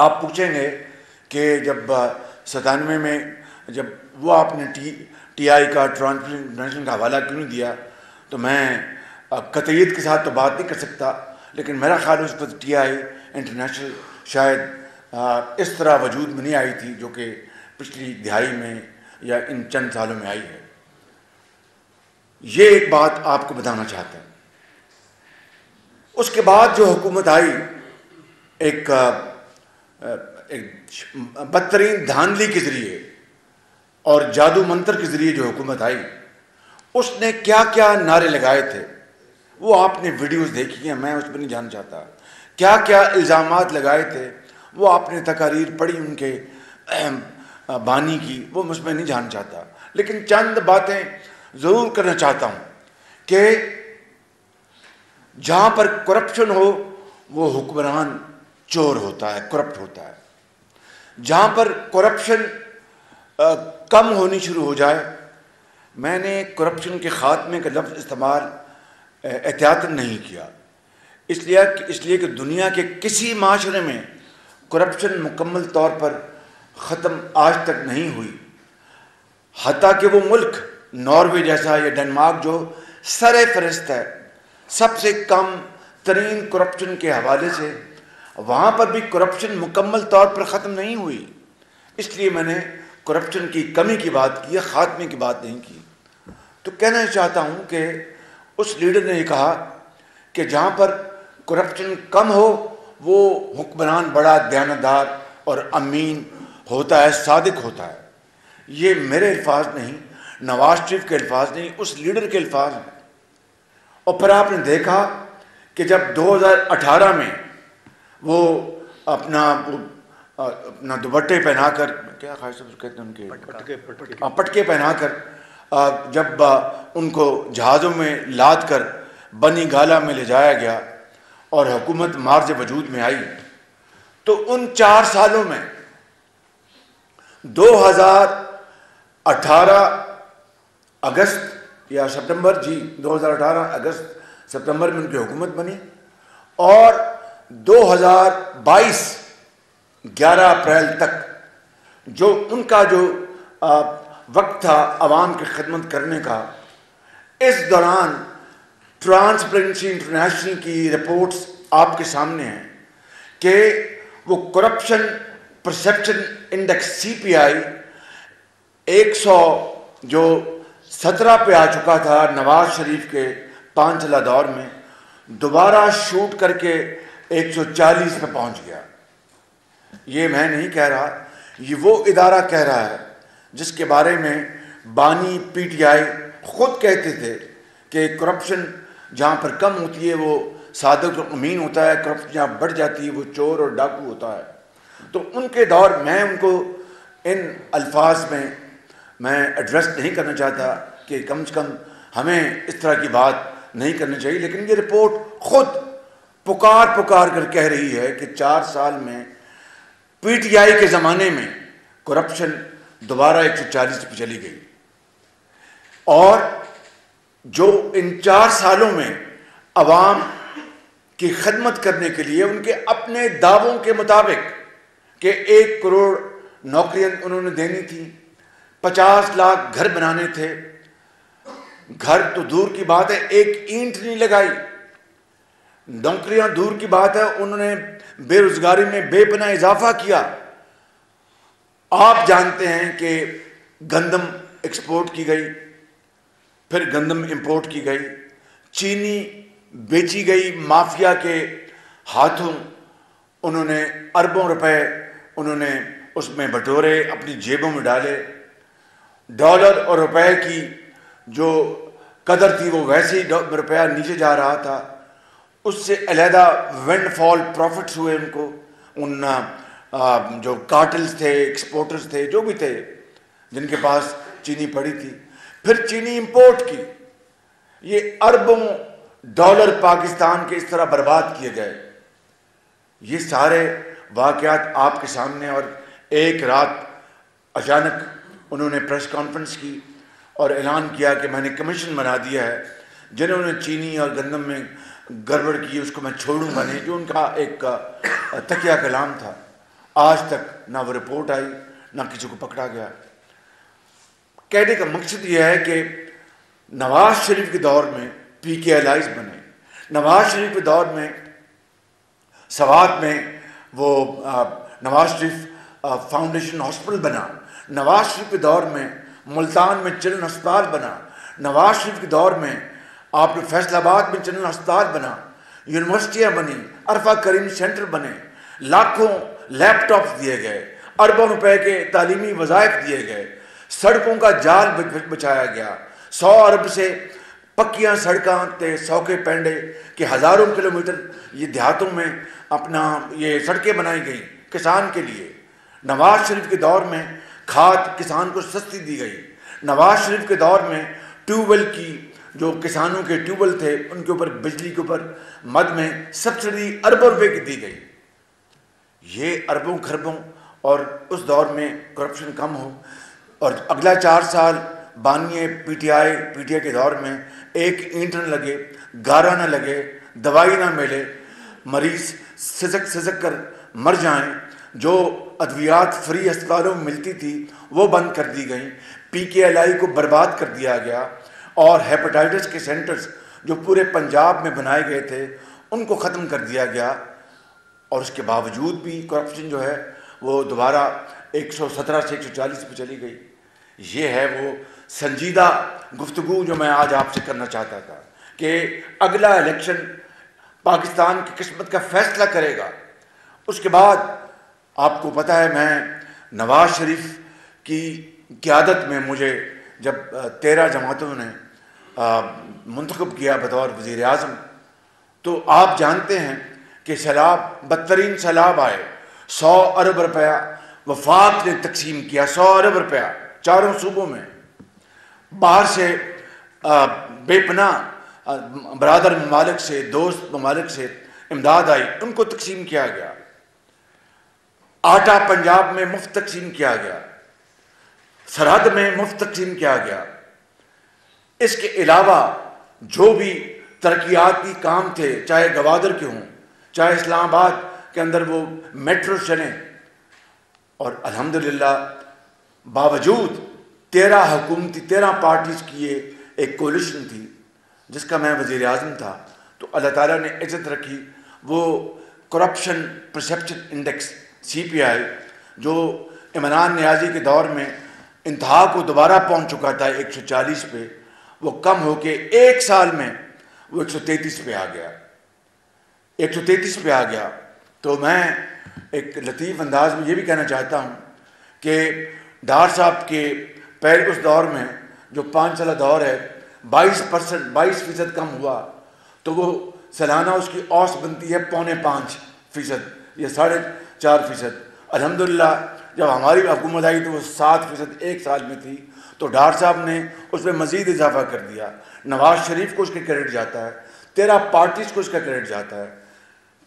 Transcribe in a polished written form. आप पूछेंगे कि जब 97 में जब वो आपने टी आई का ट्रांसपेरेंसी इंटरनेशनल का हवाला क्यों दिया, तो मैं कतईयत के साथ तो बात नहीं कर सकता, लेकिन मेरा ख्याल उस वक्त TI इंटरनेशनल शायद इस तरह वजूद में नहीं आई थी जो कि पिछली दिहाई में या इन चंद सालों में आई है। ये एक बात आपको बताना चाहता हूँ। उसके बाद जो हुकूमत आई, एक बदतरीन धांधली के ज़रिए और जादू मंतर के ज़रिए जो हुकूमत आई, उसने क्या क्या नारे लगाए थे, वो आपने वीडियोस देखी हैं, मैं उस पर नहीं जाना चाहता। क्या क्या इल्ज़ामात लगाए थे, वो आपने तकारीर पढ़ी उनके बानी की, वो उसमें नहीं जाना चाहता। लेकिन चंद बातें ज़रूर करना चाहता हूँ कि जहाँ पर करप्शन हो वो हुक्मरान चोर होता है, करप्ट होता है। जहाँ पर करप्शन कम होनी शुरू हो जाए, मैंने करप्शन के ख़ात्मे का लफ्ज़ इस्तेमाल एहतियातन नहीं किया, इसलिए कि दुनिया के किसी माशरे में करप्शन मुकम्मल तौर पर ख़त्म आज तक नहीं हुई। हत्ता कि वो मुल्क नॉर्वे जैसा या डेनमार्क जो सरे फहरिस्त है सबसे कम तरीन करप्शन के हवाले से, वहाँ पर भी करप्शन मुकम्मल तौर पर ख़त्म नहीं हुई। इसलिए मैंने करप्शन की कमी की बात की है, ख़ात्मे की बात नहीं की। तो कहना चाहता हूँ कि उस लीडर ने कहा कि जहाँ पर करप्शन कम हो वो हुक्मरान बड़ा दयानतदार और अमीन होता है, सादिक होता है। ये मेरे अल्फाज नहीं, नवाज शरीफ के अल्फाज नहीं, उस लीडर के अल्फाज हैं। और फिर आपने देखा कि जब 2018 में वो अपना दुपट्टे पहना कर, क्या ख़ास कहते हैं उनके, पटके पहना कर, जब उनको जहाज़ों में लाद कर बनी गाला में ले जाया गया और हुकूमत मार्ज वजूद में आई, तो उन 4 सालों में 2018 अगस्त या सितंबर 2018 अगस्त सितंबर में उनकी हुकूमत बनी और 2022 11 अप्रैल तक जो उनका जो वक्त था आवाम की खिदमत करने का, इस दौरान ट्रांसपेरेंसी इंटरनेशनल की रिपोर्ट्स आपके सामने हैं कि वो करप्शन परसेप्शन इंडेक्स CPI 117 पे आ चुका था नवाज शरीफ के 5 साल दौर में, दोबारा शूट करके 140 पे पहुंच गया। ये मैं नहीं कह रहा, ये वो इदारा कह रहा है जिसके बारे में बानी PTI ख़ुद कहते थे कि करप्शन जहाँ पर कम होती है वो सादक और अमीन होता है, करप्शन जहाँ बढ़ जाती है वो चोर और डाकू होता है। तो उनके दौर मैं उनको इन अल्फाज में मैं एड्रेस नहीं करना चाहता कि कम से कम हमें इस तरह की बात नहीं करनी चाहिए, लेकिन ये रिपोर्ट ख़ुद पुकार कर कह रही है कि 4 साल में PTI के ज़माने में करप्शन दोबारा 140 पे चली गई। और जो इन 4 सालों में आवाम की खदमत करने के लिए उनके अपने दावों के मुताबिक कि 1 करोड़ नौकरियां उन्होंने देनी थी, 50 लाख घर बनाने थे, घर तो दूर की बात है, 1 ईंट नहीं लगाई। नौकरियां दूर की बात है, उन्होंने बेरोजगारी में बेपनाह इजाफा किया। आप जानते हैं कि गंदम एक्सपोर्ट की गई, फिर गंदम इंपोर्ट की गई, चीनी बेची गई माफिया के हाथों, उन्होंने अरबों रुपए उन्होंने उसमें बटोरे, अपनी जेबों में डाले। डॉलर और रुपए की जो कदर थी वो वैसे ही रुपया नीचे जा रहा था, उससे अलहदा विंडफॉल प्रॉफिट्स हुए उनको, उन जो कार्टेल्स थे, एक्सपोर्टर्स थे, जो भी थे जिनके पास चीनी पड़ी थी। फिर चीनी इंपोर्ट की, ये अरबों डॉलर पाकिस्तान के इस तरह बर्बाद किए गए। ये सारे वाक़यात आपके सामने। और एक रात अचानक उन्होंने प्रेस कॉन्फ्रेंस की और ऐलान किया कि मैंने कमीशन बना दिया है, जिन्होंने चीनी और गंदम में गड़बड़ की उसको मैं छोड़ूंगा नहीं, जो उनका एक तकिया कलाम था। आज तक ना वो रिपोर्ट आई, ना किसी को पकड़ा गया। कहने का मकसद यह है कि नवाज शरीफ के दौर में PKLIs बने, नवाज शरीफ के दौर में सवात में वो नवाज शरीफ फाउंडेशन हॉस्पिटल बना, नवाज शरीफ के दौर में मुल्तान में चिल्ड्रन अस्पताल बना, नवाज शरीफ के दौर में आपने फैसलाबाद में चिल्ड्रन अस्पताल बना, यूनिवर्सिटियाँ बनी, अरफा करीम सेंटर बने, लाखों लैपटॉप्स दिए गए, अरबों रुपए के तालीमी वज़ाइफ दिए गए, सड़कों का जाल बचाया गया, 100 अरब से पक्कियाँ सड़कें, सौके पेंडे के हज़ारों किलोमीटर ये देहातों में अपना ये सड़कें बनाई गई किसान के लिए। नवाज शरीफ के दौर में खाद किसान को सस्ती दी गई, नवाज शरीफ के दौर में ट्यूबवेल की जो किसानों के ट्यूबवेल थे उनके ऊपर बिजली के ऊपर मद में सब्सिडी अरबों रुपए की दी गई। ये अरबों खरबों, और उस दौर में करप्शन कम हो, और अगला 4 साल बानिए PTI के दौर में एक ईंट न लगे, गारा न लगे, दवाई ना मिले, मरीज़ सिसक कर मर जाएं, जो अद्वियात फ्री अस्पतालों में मिलती थी वो बंद कर दी गई, PKLI को बर्बाद कर दिया गया, और हेपेटाइटिस के सेंटर्स जो पूरे पंजाब में बनाए गए थे उनको ख़त्म कर दिया गया। और उसके बावजूद भी करप्शन जो है वो दोबारा 117 से 140 पर चली गई। ये है वो संजीदा गुफ्तगू जो मैं आज आपसे करना चाहता था कि अगला इलेक्शन पाकिस्तान की किस्मत का फैसला करेगा। उसके बाद आपको पता है, मैं नवाज शरीफ की क़यादत में मुझे जब 13 जमातों ने मुंतखब किया बतौर वज़ीर आज़म, तो आप जानते हैं कि सैलाब, बदतरीन सैलाब आए, 100 अरब रुपया वफाक ने तकसीम किया, 100 अरब रुपया चारों सूबों में, बाहर से बेपनाह बरादर ममालिक से, दोस्त ममालिक से इमदाद आई, उनको तकसीम किया गया, आटा पंजाब में मुफ्त तकसीम किया गया, सरहद में मुफ्त तकसीम किया गया। इसके अलावा जो भी तरक्याती काम थे, चाहे गवादर के हों, चाहे इस्लामाबाद के अंदर वो मेट्रो चले, और अल्हम्दुलिल्लाह बावजूद 13 पार्टीज़ की ये एक कोलिशन थी जिसका मैं वज़ीर आज़म था, तो अल्लाह ताला ने इज्जत रखी। वो करप्शन परसेप्शन इंडेक्स CPI जो इमरान नियाज़ी के दौर में इंतहा को दोबारा पहुंच चुका था 140 पे, वो कम होके 1 साल में वो 133 पे आ गया, 133 पे आ गया। तो मैं एक लतीफ़ अंदाज में ये भी कहना चाहता हूं कि डार साहब के पहले उस दौर में जो 5 साल दौर है 22% कम हुआ, तो वो सालाना उसकी औसत बनती है 4.5% या 4.5%। अल्हम्दुलिल्लाह जब हमारी हुकूमत आई तो वो 7% 1 साल में थी, तो डार साहब ने उसमें मज़ीद इजाफा कर दिया। नवाज शरीफ को उसका क्रेडिट जाता है, 13 पार्टीज़ को उसका क्रेडिट जाता है।